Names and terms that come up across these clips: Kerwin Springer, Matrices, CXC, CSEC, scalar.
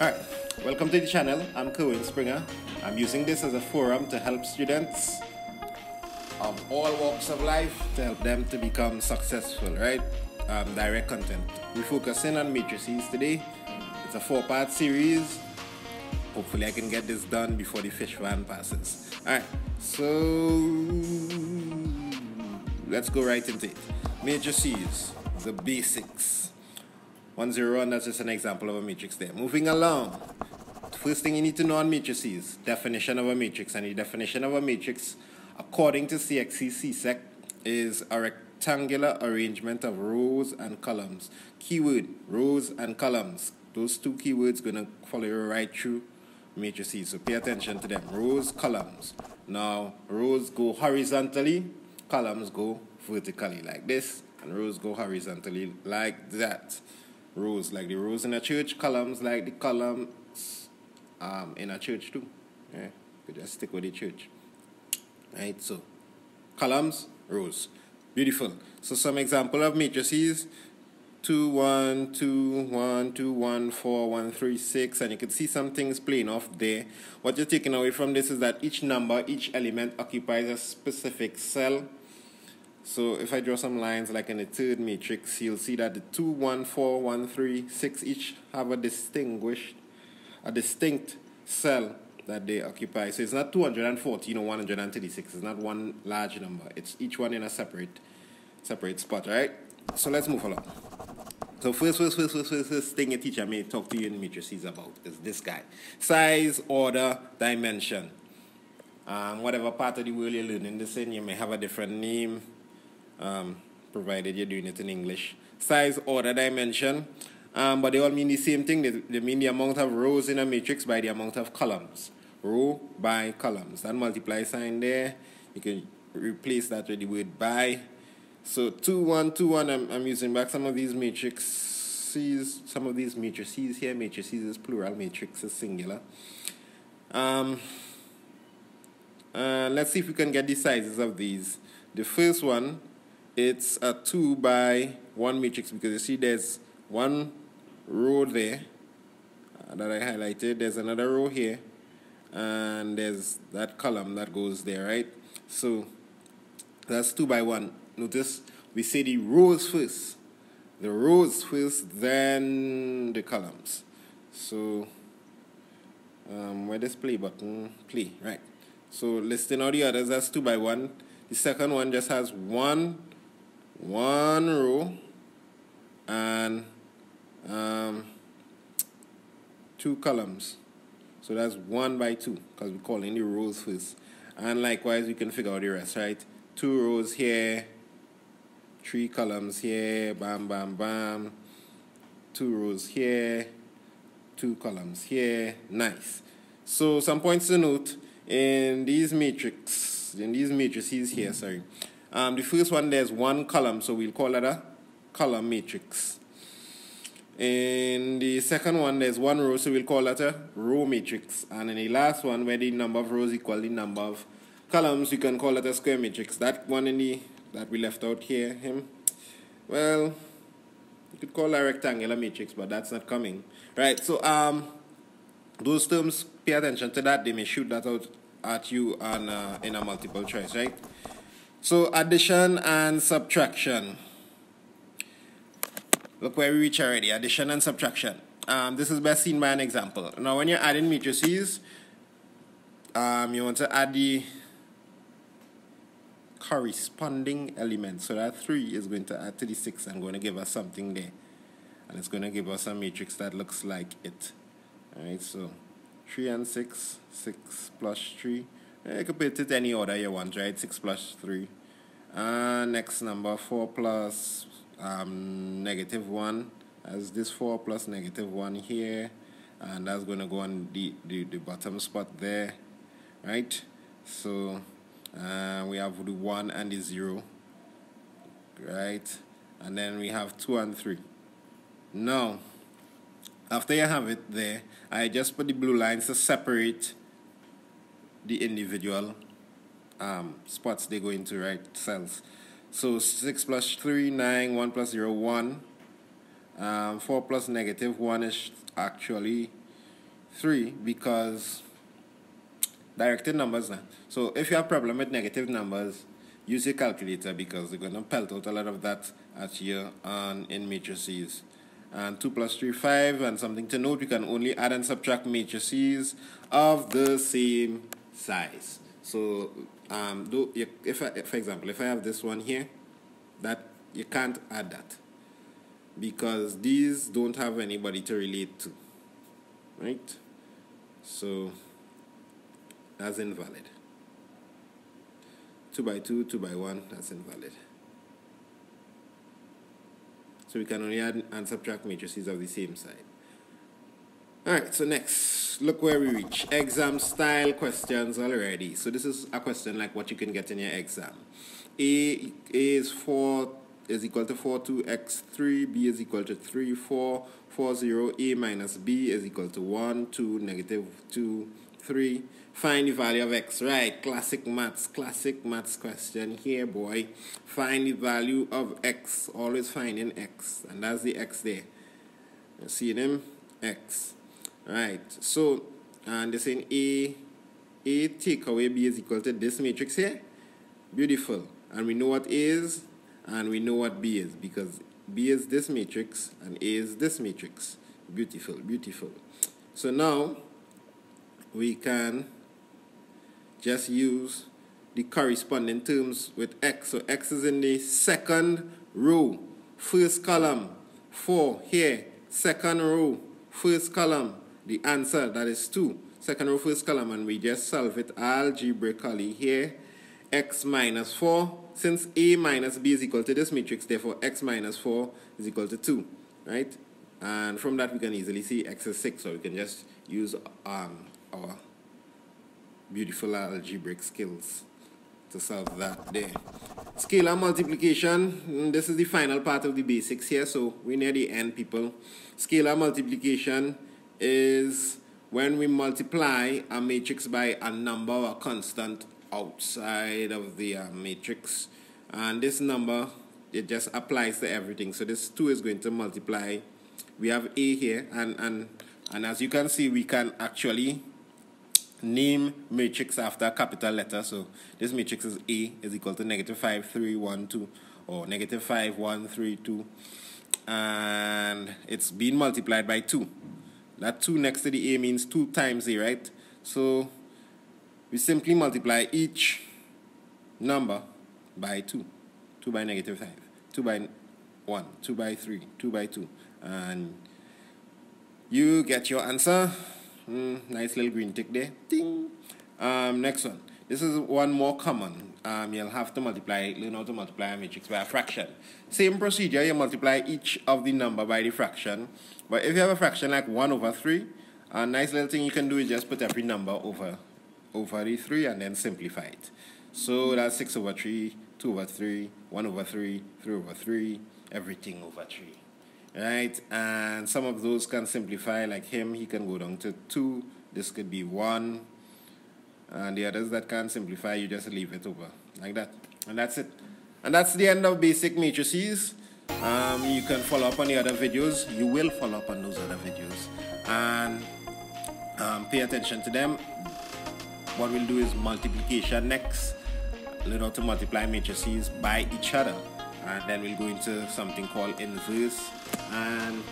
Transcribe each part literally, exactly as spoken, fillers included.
Alright, welcome to the channel. I'm Kerwin Springer. I'm using this as a forum to help students of all walks of life, to help them to become successful, right? Um, direct content. We're focusing on matrices today. It's a four-part series. Hopefully I can get this done before the fish van passes. Alright, so let's go right into it. Matrices, the basics. one, zero, one, that's just an example of a matrix there. Moving along, the first thing you need to know on matrices, definition of a matrix. And the definition of a matrix, according to C X C, C S E C, is a rectangular arrangement of rows and columns. Keyword, rows and columns. Those two keywords going to follow you right through matrices. So pay attention to them. Rows, columns. Now, rows go horizontally, columns go vertically like this, and rows go horizontally like that. Rows like the rows in a church, columns like the columns um, in a church too. Yeah, you just stick with the church. Right, so columns, rows. Beautiful. So some example of matrices. two, one, two, one, two, one, four, one, three, six, and you can see some things playing off there. What you're taking away from this is that each number, each element occupies a specific cell. So if I draw some lines like in the third matrix, you'll see that the two, one, four, one, three, six each have a distinguished, a distinct cell that they occupy. So it's not two hundred fourteen or one hundred thirty-six. It's not one large number. It's each one in a separate, separate spot, right? So let's move along. So first, first, first, first, first, first thing a teacher may talk to you in matrices about is this guy. Size, order, dimension. Um, whatever part of the world you're learning this in, you may have a different name, um, provided you're doing it in English. Size, order, dimension. Um, but they all mean the same thing. They, they mean the amount of rows in a matrix by the amount of columns. Row by columns. That multiply sign there, you can replace that with the word by. So two, one, two, one, I'm, I'm using back some of these matrices, some of these matrices here. Matrices is plural, matrix is singular. Um, uh, let's see if we can get the sizes of these. The first one, it's a two by one matrix, because you see there's one row there uh, that I highlighted. There's another row here, and there's that column that goes there, right? So that's two by one. Notice we say the rows first, the rows first, then the columns. So, um, where this play button, play, right? So, listing all the others, that's two by one. The second one just has one, one row, and um, two columns. So that's one by two, because we're calling the rows first. And likewise, we can figure out the rest, right? Two rows here. Three columns here, bam, bam, bam. Two rows here, two columns here. Nice. So some points to note in these matrix, in these matrices here. Sorry, um, the first one there's one column, so we'll call that a column matrix. In the second one there's one row, so we'll call that a row matrix. And in the last one, where the number of rows equal the number of columns, you can call it a square matrix. That one in the that we left out here, him, well, you could call a rectangular matrix, but that's not coming. Right, so um, those terms, pay attention to that. They may shoot that out at you on, uh, in a multiple choice, right? So addition and subtraction. Look where we reach already, addition and subtraction. Um, this is best seen by an example. Now, when you're adding matrices, um, you want to add the corresponding element. So that three is going to add to the six and going to give us something there. And it's going to give us a matrix that looks like it. Alright, so three and six, six plus three. You can put it any order you want, right? six plus three. Uh, next number, four plus um, negative one. As this four plus negative one here. And that's going to go on the, the, the bottom spot there. Right? So Uh, we have the one and the zero, right? And then we have two and three. Now, after you have it there, I just put the blue lines to separate the individual um, spots they go into, right? Cells. So six plus three, nine, one plus zero, one. Um, four plus negative one is actually three because directed numbers now. So if you have a problem with negative numbers, use your calculator because they're going to pelt out a lot of that at you on in matrices. And two plus three, five, and something to note, we can only add and subtract matrices of the same size. So, um, do you, if I, for example, if I have this one here, that you can't add that because these don't have anybody to relate to, right? So that's invalid. two by two, two by one, that's invalid. So we can only add and subtract matrices of the same side. Alright, so next, look where we reach. Exam style questions already. So this is a question like what you can get in your exam. A, A is four is equal to four, two, x three, B is equal to three, four, four, zero, A minus B is equal to one, two, negative two, three. Find the value of x, right? Classic maths, classic maths question here, boy. Find the value of x, always finding x, and that's the x there. You see them? X. Right, so, and they're saying A, A take away B is equal to this matrix here. Beautiful. And we know what A is, and we know what B is, because B is this matrix, and A is this matrix. Beautiful, beautiful. So now, we can just use the corresponding terms with x. So x is in the second row, first column, four here, second row, first column, the answer, that is two, second row, first column, and we just solve it algebraically here. X minus four, since A minus B is equal to this matrix, therefore x minus four is equal to two, right? And from that we can easily see x is six, so we can just use um, our beautiful algebraic skills to solve that there. Scalar multiplication, this is the final part of the basics here, so we're near the end, people. Scalar multiplication is when we multiply a matrix by a number or a constant outside of the uh, matrix, and this number, it just applies to everything. So this two is going to multiply, we have A here, and and and as you can see, we can actually name matrix after a capital letter. So this matrix is A is equal to negative five, three, one, two, or negative five, one, three, two, and it's being multiplied by two. That two next to the A means two times A, right? So we simply multiply each number by two. two by negative five, two by one, two by three, two by two, and you get your answer. Mm, nice little green tick there. Ding. Um, next one. This is one more common. Um, you'll have to multiply, learn how to multiply a matrix by a fraction. Same procedure, you multiply each of the number by the fraction. But if you have a fraction like one over three, a nice little thing you can do is just put every number over, over the three and then simplify it. So that's six over three, two over three, one over three, three over three, everything over three. Right, and some of those can simplify, like him, he can go down to two, this could be one, and the others that can't simplify, you just leave it over, like that, and that's it. And that's the end of basic matrices. Um, you can follow up on the other videos, you will follow up on those other videos, and um, pay attention to them. What we'll do is multiplication next, learn how to multiply matrices by each other. And then we'll go into something called inverse and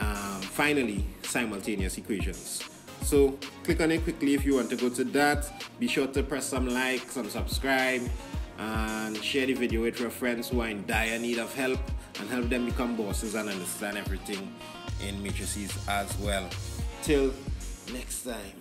um, finally simultaneous equations. So click on it quickly if you want to go to that. Be sure to press some like, some subscribe, and share the video with your friends who are in dire need of help and help them become bosses and understand everything in matrices as well. Till next time.